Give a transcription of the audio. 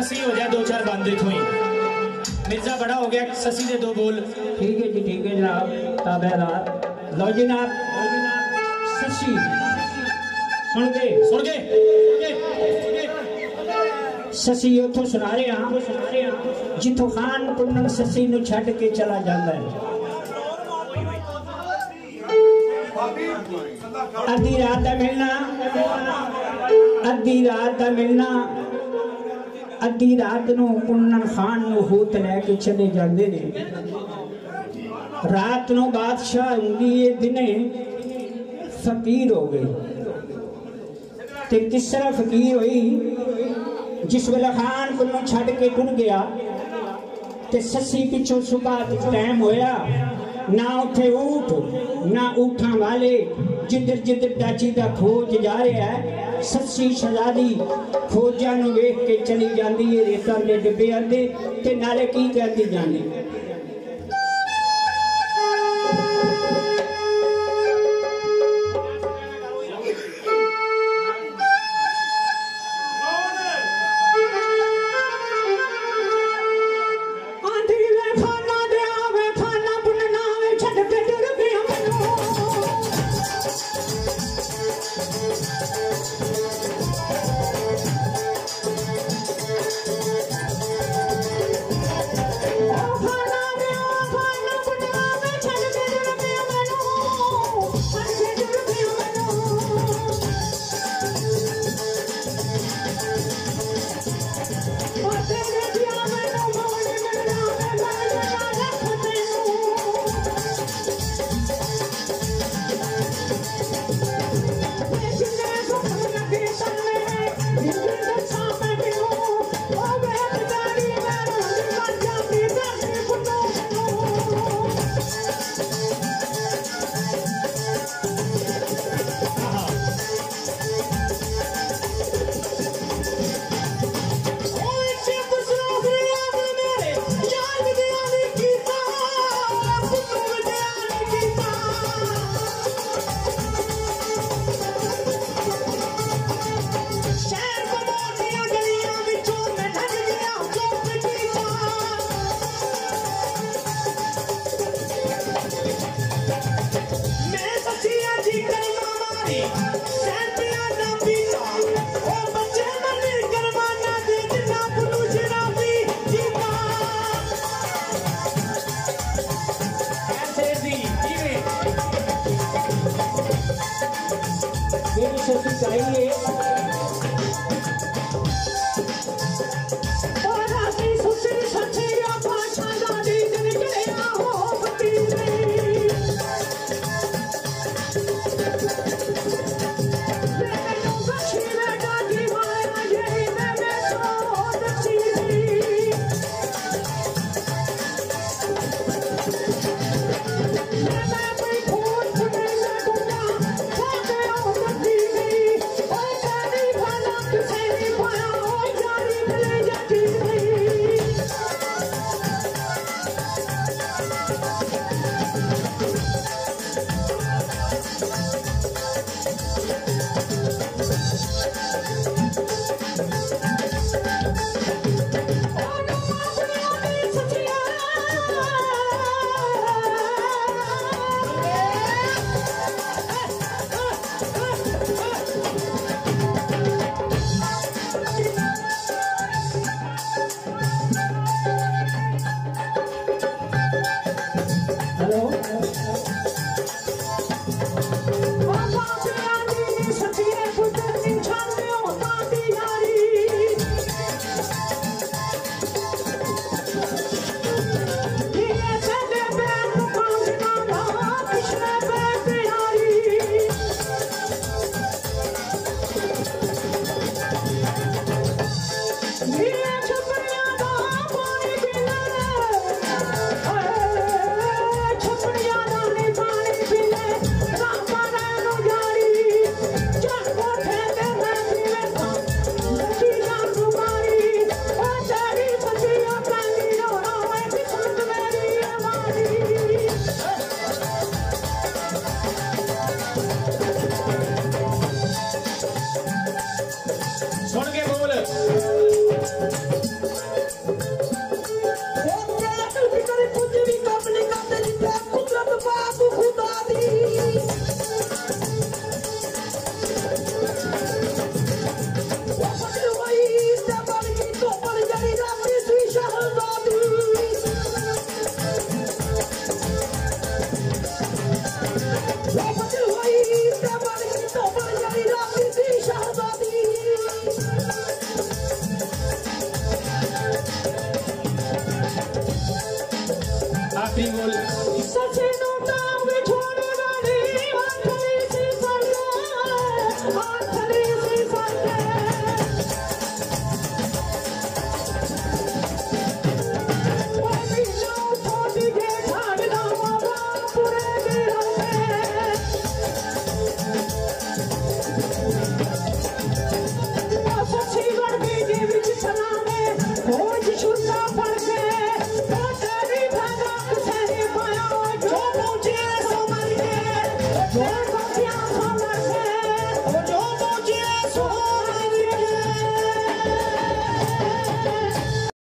ससी हो जाए दो चार बांधित हुई। मिर्जा बड़ा हो गया, ससी दे दो बोल। ठीक है जी, ठीक है जनाब ताबेदार। लो जनाब ससी सुन के ससी उतो सुना रहे हैं जितो खान पुन्नम ससी नु छड़ के चला जाता है। अद्धी रात मिलना अद्धी रात नू पुन्नम खान नू होत लैके चले जाते ने। रात नू बादशाह हुंदी ए दिने फकीर हो गई ते किस तरह फकीर होई। जिस वेले खान पुन्नू छड़ के टुर गया ते सस्सी पिछों सुबह टाइम होया, ना उठे ऊठ ना ऊठा वाले। जिधर जिधर डाची का खोज जा रहा है, सस्सी शहजादी खोजा नू वेख के चली जाती है। रेता के डिब्बे आते ते नाले की कहती जाने